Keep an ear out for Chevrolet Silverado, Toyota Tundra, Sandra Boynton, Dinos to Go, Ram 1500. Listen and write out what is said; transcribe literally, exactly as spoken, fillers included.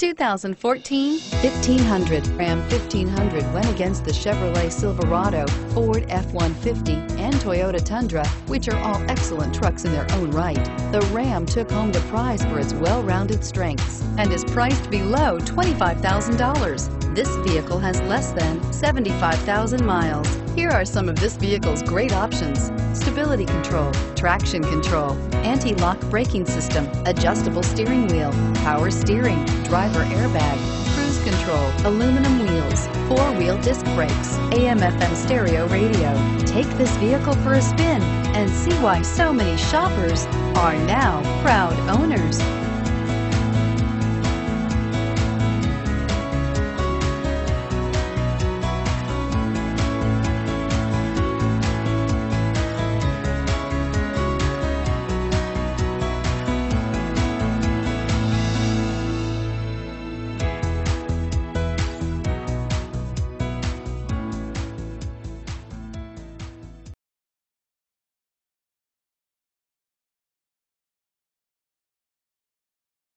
two thousand fourteen fifteen hundred. Ram fifteen hundred went against the Chevrolet Silverado, Ford F one fifty, and Toyota Tundra, which are all excellent trucks in their own right. The Ram took home the prize for its well-rounded strengths and is priced below twenty-five thousand dollars. This vehicle has less than seventy-five thousand miles. Here are some of this vehicle's great options: stability control, traction control, anti-lock braking system, adjustable steering wheel, power steering, driver airbag, cruise control, aluminum wheels, four-wheel disc brakes, A M F M stereo radio. Take this vehicle for a spin and see why so many shoppers are now proud owners.